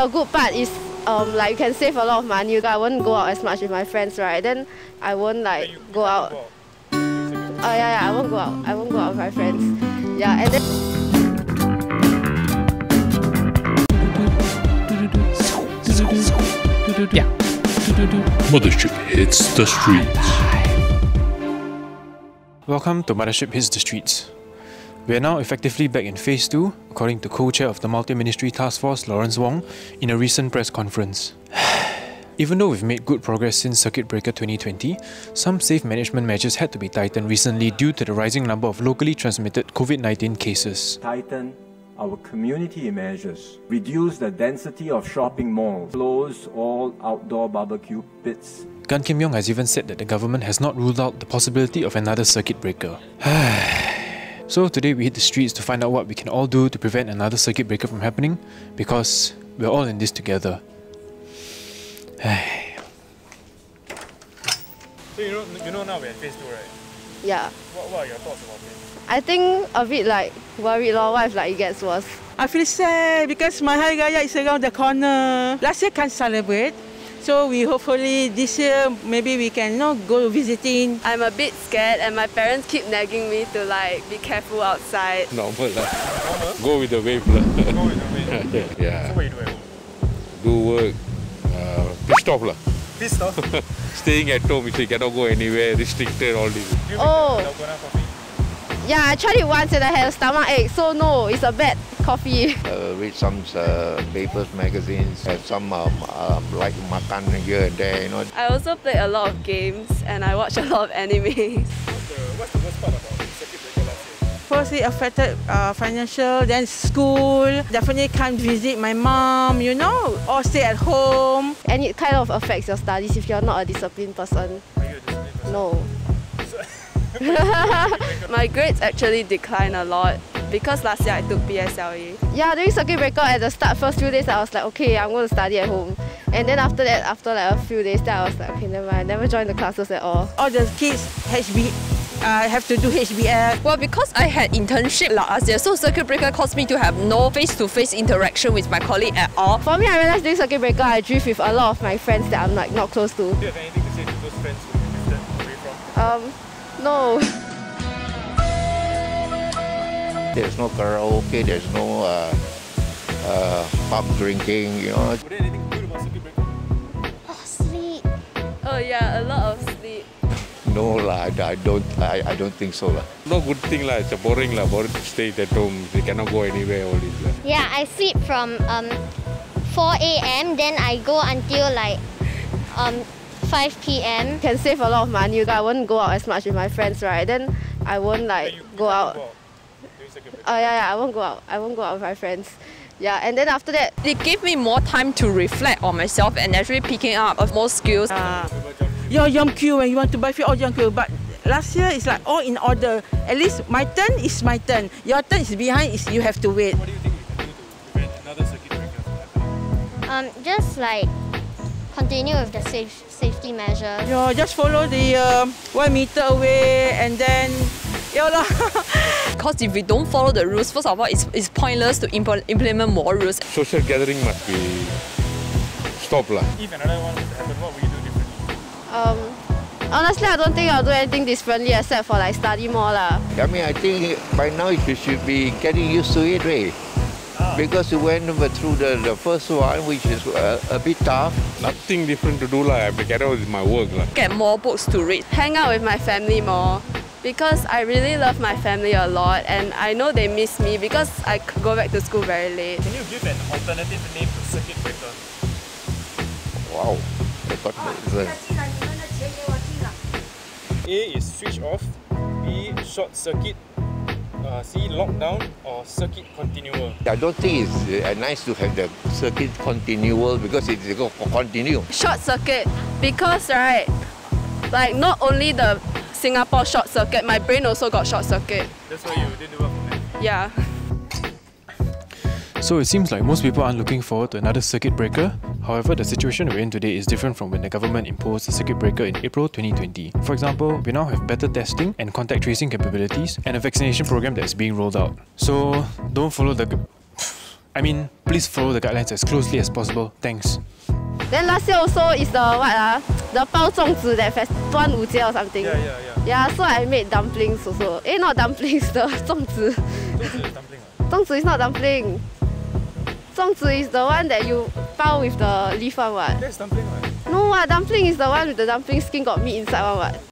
The good part is like you can save a lot of money. I won't go out as much with my friends, right? Then I won't like go out. Oh yeah, yeah, I won't go out. I won't go out with my friends. Yeah, and then. Yeah. Mothership hits the streets. Welcome to Mothership Hits the Streets. We are now effectively back in Phase 2, according to co-chair of the Multi-Ministry Task Force, Lawrence Wong, in a recent press conference. Even though we've made good progress since Circuit Breaker 2020, some safe management measures had to be tightened recently due to the rising number of locally transmitted COVID-19 cases. Tighten our community measures, reduce the density of shopping malls, close all outdoor barbecue pits. Gan Kim Yong has even said that the government has not ruled out the possibility of another Circuit Breaker. So today we hit the streets to find out what we can all do to prevent another circuit breaker from happening, because we're all in this together. So you know now we're at Phase 2, right? Yeah. What are your thoughts about this? I think a bit like worried, what if like it gets worse? I feel sad because my Hari Raya is around the corner. Last year can't celebrate, so we hopefully this year maybe we can go visiting. I'm a bit scared and my parents keep nagging me to like be careful outside. Normal lah. Go with the wave lah. Go with the wave. Yeah. So what you do at home? Do work. Pissed off lah. Pissed off? Staying at home, you cannot go anywhere, restricted, all this. Do you make dalgona coffee? Yeah, I tried it once and I had a stomach ache, so no, it's a bad coffee. Read some papers, magazines, have some like makan here and there, I also play a lot of games and I watch a lot of anime. What's the worst part about Circuit Breaker last year? Firstly, affected financial, then school. Definitely can't visit my mom, or stay at home. And it kind of affects your studies if you're not a disciplined person. Are you a disciplined person? No. My grades actually declined a lot because last year I took BSLA. Yeah, during Circuit Breaker at the start, first few days I was like, okay, I'm going to study at home. And then after that, after like a few days, I was like, okay, never mind, I never joined the classes at all. All the kids have to do HBL. Well, because I had internship last year, so Circuit Breaker caused me to have no face-to-face interaction with my colleague at all. For me, I realised during Circuit Breaker, I drift with a lot of my friends that I'm like not close to. Do you have anything to say to those friends who you drifted away from? No. There's no karaoke, there's no pub drinking, Was there anything good about Circuit Breaker? Oh, sleep. Oh yeah, a lot of sleep. No lah, I don't think so lah. No good thing lah, it's boring lah, boring to stay at home, they cannot go anywhere, all this lah. Yeah, I sleep from 4 a.m, then I go until like 5 p.m. Can save a lot of money. I won't go out as much with my friends, right? Then I won't like go out. Oh yeah, yeah, I won't go out. I won't go out with my friends. Yeah, and then after that, it gave me more time to reflect on myself and actually picking up more skills. Your yum queue when you want to buy all yum queue, but last year it's like all in order. At least my turn is my turn. Your turn is behind. Is you have to wait. What do you think we can do to prevent another circuit breaker from happening? Just like continue with the safety measures. Yeah, just follow the 1 meter away and then, Because if we don't follow the rules, first of all, it's pointless to implement more rules. Social gathering must be stopped lah. If another one would happen, what would you do differently? Honestly, I don't think I'll do anything differently except for like study more lah. I mean, I think by now you should be getting used to it, right? Because we went through the first one, which is a bit tough. Nothing different to do lah. I get out with my work lah. Get more books to read. Hang out with my family more, because I really love my family a lot, and I know they miss me because I go back to school very late. Can you give an alternative name to Circuit Breaker? Wow, I got it. A is switch off. B, short circuit. See lockdown or circuit continual? I don't think it's nice to have the circuit continual because it's going to continue. Short circuit, because right, like not only the Singapore short circuit, my brain also got short circuit. That's why you didn't do well for that. Yeah. So it seems like most people aren't looking forward to another circuit breaker. However, the situation we're in today is different from when the government imposed the circuit breaker in April 2020. For example, we now have better testing and contact tracing capabilities and a vaccination program that is being rolled out. So don't follow the... I mean, please follow the guidelines as closely as possible. Thanks. Then last year also is the what the Pao Zhongzi, that fest, Duan Wu Jie or something. Yeah, so I made dumplings also. Eh, not dumplings, the zhongzi. Zhongzi is dumpling. Zhongzi is not dumpling. Zhongzi is the one that you pao with the leaf one. That's dumpling. No, dumpling is the one with the dumpling skin got meat inside one.